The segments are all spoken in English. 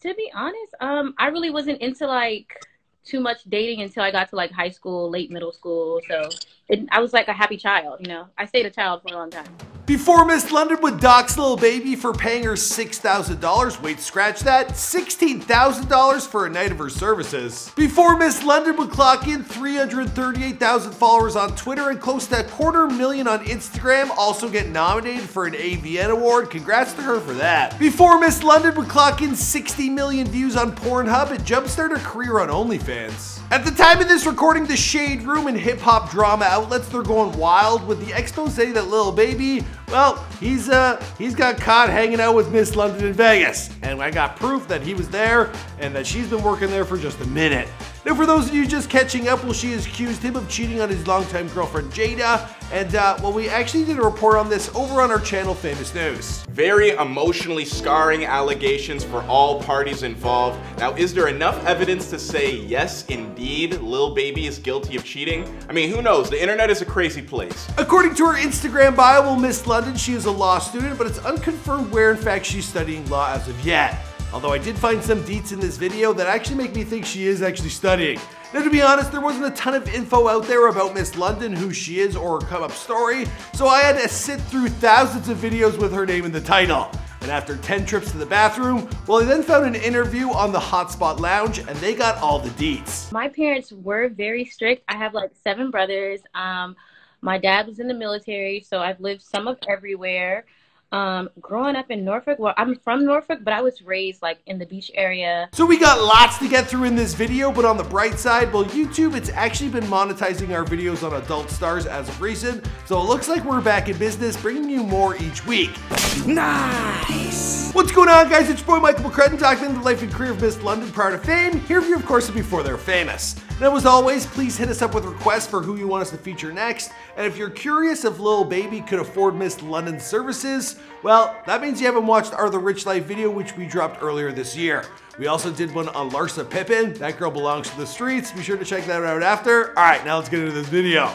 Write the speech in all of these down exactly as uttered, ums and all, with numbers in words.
to be honest, um, I really wasn't into like too much dating until I got to like high school, late middle school. So it, I was like a happy child, you know. I stayed a child for a long time. Before Miss London would dox Lil Baby for paying her six thousand dollars, wait, scratch that, sixteen thousand dollars for a night of her services. Before Miss London would clock in three hundred thirty-eight thousand followers on Twitter and close to a quarter million on Instagram, also get nominated for an A V N award, congrats to her for that. Before Miss London would clock in sixty million views on Pornhub and jumpstart her career on OnlyFans. At the time of this recording, The Shade Room and Hip Hop Drama outlets, they're going wild with the expose that Lil Baby, well, he's uh, he's got caught hanging out with Miss London in Vegas. And I got proof that he was there and that she's been working there for just a minute. Now for those of you just catching up, well, she has accused him of cheating on his longtime girlfriend, Jayda. And uh, well, we actually did a report on this over on our channel, Famous News. Very emotionally scarring allegations for all parties involved. Now, is there enough evidence to say, yes, indeed, Lil Baby is guilty of cheating? I mean, who knows? The internet is a crazy place. According to her Instagram bio, well, Miss London, she is a law student, but it's unconfirmed where, in fact, she's studying law as of yet. Although I did find some deets in this video that actually make me think she is actually studying. Now, to be honest, there wasn't a ton of info out there about Miss London, who she is, or her come-up story, so I had to sit through thousands of videos with her name in the title. And after ten trips to the bathroom, well, I then found an interview on The Hot Spot Lounge, and they got all the deets. My parents were very strict. I have like seven brothers. Um, my dad was in the military, so I've lived some of everywhere. Um, growing up in Norfolk, well, I'm from Norfolk, but I was raised like in the beach area. So we got lots to get through in this video, but on the bright side, well, YouTube, it's actually been monetizing our videos on adult stars as of recent. So it looks like we're back in business, bringing you more each week. Nice. What's going on, guys? It's your boy, Michael McCrudden, documenting the life and career of Miss London prior to fame. Here for you, of course, before they're famous. Now, as always, please hit us up with requests for who you want us to feature next. And if you're curious if Lil Baby could afford Miss London's services, well, that means you haven't watched our The Rich Life video, which we dropped earlier this year. We also did one on Larsa Pippen. That girl belongs to the streets. Be sure to check that out after. All right, now let's get into this video.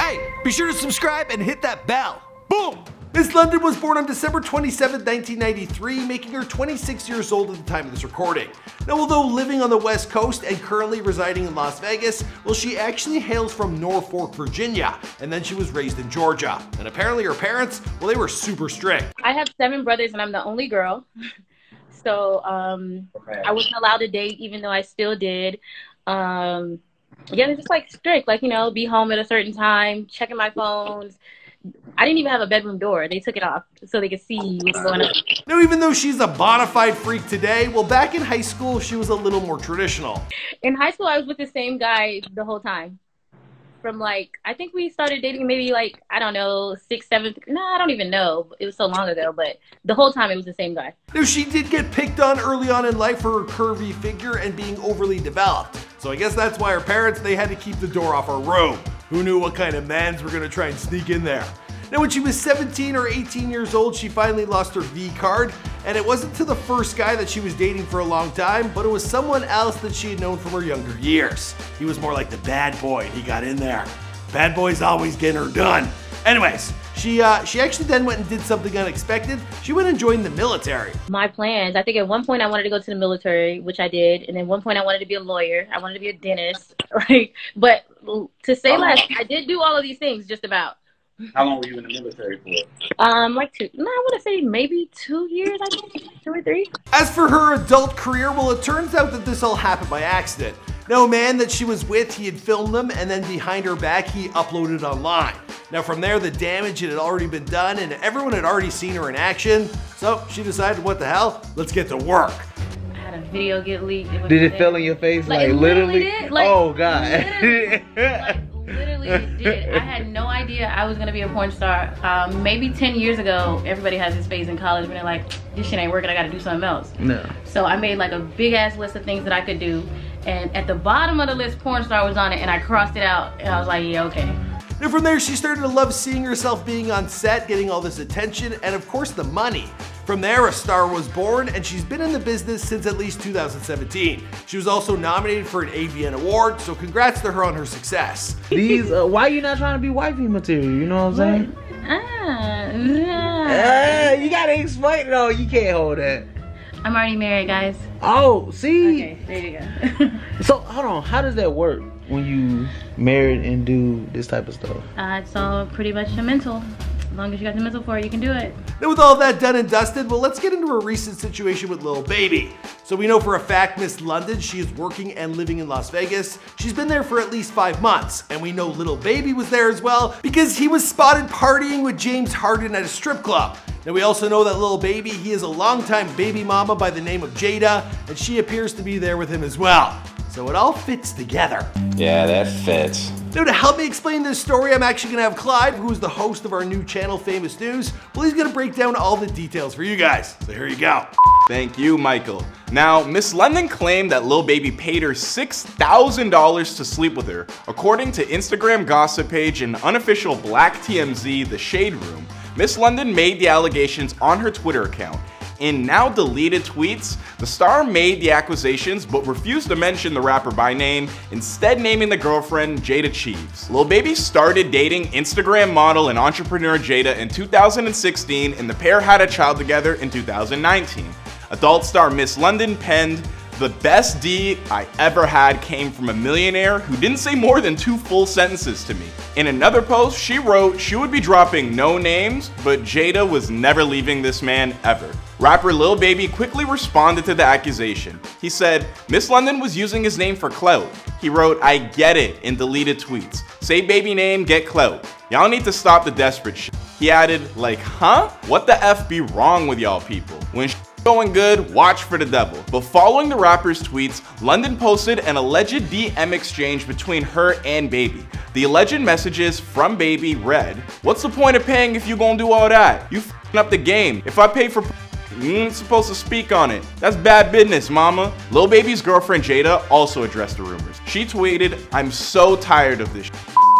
Hey, be sure to subscribe and hit that bell. Boom! Miss London was born on December twenty-seventh, nineteen ninety-three, making her twenty-six years old at the time of this recording. Now, although living on the West Coast and currently residing in Las Vegas, well, she actually hails from Norfolk, Virginia, and then she was raised in Georgia. And apparently her parents, well, they were super strict. I have seven brothers and I'm the only girl. So um, okay. I wasn't allowed to date, even though I still did. Um, yeah, they're just like strict, like, you know, be home at a certain time, checking my phones. I didn't even have a bedroom door. They took it off so they could see what's going on. Now, even though she's a bona fide freak today, well, back in high school, she was a little more traditional. In high school, I was with the same guy the whole time. From like, I think we started dating maybe like, I don't know, sixth, seventh. No, I don't even know. It was so long ago, but the whole time it was the same guy. Now, she did get picked on early on in life for her curvy figure and being overly developed. So I guess that's why her parents, they had to keep the door off her room. Who knew what kind of mans were gonna try and sneak in there? Now, when she was seventeen or eighteen years old, she finally lost her V card, and it wasn't to the first guy that she was dating for a long time, but it was someone else that she had known from her younger years. He was more like the bad boy, and he got in there. Bad boys always getting her done. Anyways, she uh, she actually then went and did something unexpected. She went and joined the military. My plans, I think at one point I wanted to go to the military, which I did, and at one point I wanted to be a lawyer. I wanted to be a dentist, right? But to say less, I did do all of these things just about. How long were you in the military for? Um, like two, no, I want to say maybe two years, I think, two or three. As for her adult career, well, it turns out that this all happened by accident. No man that she was with, he had filmed them, and then behind her back, he uploaded online. Now from there, the damage had already been done and everyone had already seen her in action. So she decided, what the hell, let's get to work. I had a video get leaked. It did it bad. Fell in your face? Like, like literally? literally like, oh God. Literally, like, literally it did. I had no idea I was gonna be a porn star. Um, maybe ten years ago, everybody has this phase in college when they're like, this shit ain't working, I gotta do something else. No. So I made like a big ass list of things that I could do. And at the bottom of the list, porn star was on it, and I crossed it out and I was like, yeah, okay. And from there, she started to love seeing herself being on set, getting all this attention, and of course the money. From there, a star was born, and she's been in the business since at least two thousand seventeen. She was also nominated for an A V N award, so congrats to her on her success. These, uh, why are you not trying to be wifey material, you know what I'm saying? Uh, you gotta explain it all. You can't hold that. I'm already married, guys. Oh, see? Okay, there you go. So, hold on. How does that work when you married and do this type of stuff? Uh, it's all pretty much a mental. As long as you got the mental for it, you can do it. Then with all that done and dusted, well, let's get into a recent situation with Lil Baby. So we know for a fact Miss London, she is working and living in Las Vegas. She's been there for at least five months. And we know Lil Baby was there as well because he was spotted partying with James Harden at a strip club. Now we also know that Lil Baby, he is a longtime baby mama by the name of Jayda, and she appears to be there with him as well. So it all fits together. Yeah, that fits. Now to help me explain this story, I'm actually gonna have Clive, who's the host of our new channel, Famous News. Well, he's gonna break down all the details for you guys. So here you go. Thank you, Michael. Now, Miss London claimed that Lil Baby paid her six thousand dollars to sleep with her, according to Instagram gossip page and unofficial Black T M Z, The Shade Room. Miss London made the allegations on her Twitter account. In now deleted tweets, the star made the accusations but refused to mention the rapper by name, instead naming the girlfriend Jayda Cheaves. Lil Baby started dating Instagram model and entrepreneur Jayda in two thousand sixteen, and the pair had a child together in two thousand nineteen. Adult star Miss London penned, "The best deed I ever had came from a millionaire who didn't say more than two full sentences to me." In another post, she wrote she would be dropping no names, but Jayda was never leaving this man ever. Rapper Lil Baby quickly responded to the accusation. He said, Miss London was using his name for clout. He wrote, I get it, in deleted tweets. Say baby name, get clout. Y'all need to stop the desperate shit. He added, like, huh? What the F be wrong with y'all people? When shit's going good, watch for the devil. But following the rapper's tweets, London posted an alleged D M exchange between her and Baby. The alleged messages from Baby read, what's the point of paying if you gonna do all that? You f***ing up the game. If I pay for you ain't supposed to speak on it. That's bad business, mama. Lil Baby's girlfriend Jayda also addressed the rumors. She tweeted, I'm so tired of this shit.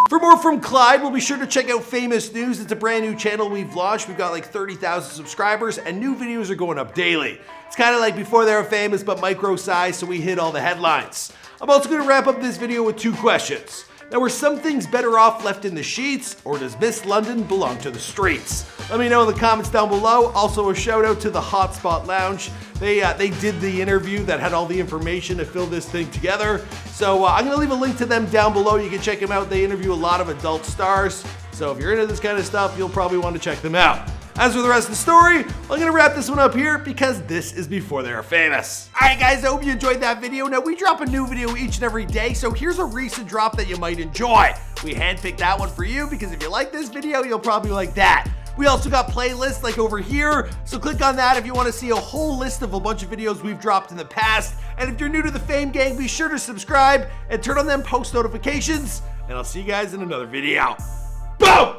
For more from Clyde, we'll be sure to check out Famous News. It's a brand new channel we've launched. We've got like thirty thousand subscribers and new videos are going up daily. It's kind of like Before They Were Famous, but micro-sized, so we hit all the headlines. I'm also gonna wrap up this video with two questions. Now, were some things better off left in the sheets, or does Miss London belong to the streets? Let me know in the comments down below. Also, a shout out to The Hot Spot Lounge. They uh, they did the interview that had all the information to fill this thing together. So uh, I'm gonna leave a link to them down below. You can check them out. They interview a lot of adult stars. So if you're into this kind of stuff, you'll probably want to check them out. As for the rest of the story, I'm gonna wrap this one up here because this is Before They Were Famous. All right, guys, I hope you enjoyed that video. Now, we drop a new video each and every day, so here's a recent drop that you might enjoy. We handpicked that one for you because if you like this video, you'll probably like that. We also got playlists like over here, so click on that if you wanna see a whole list of a bunch of videos we've dropped in the past. And if you're new to the Fame Gang, be sure to subscribe and turn on them post notifications, and I'll see you guys in another video. Boom!